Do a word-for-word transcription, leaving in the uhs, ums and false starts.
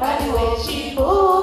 Vale o tipo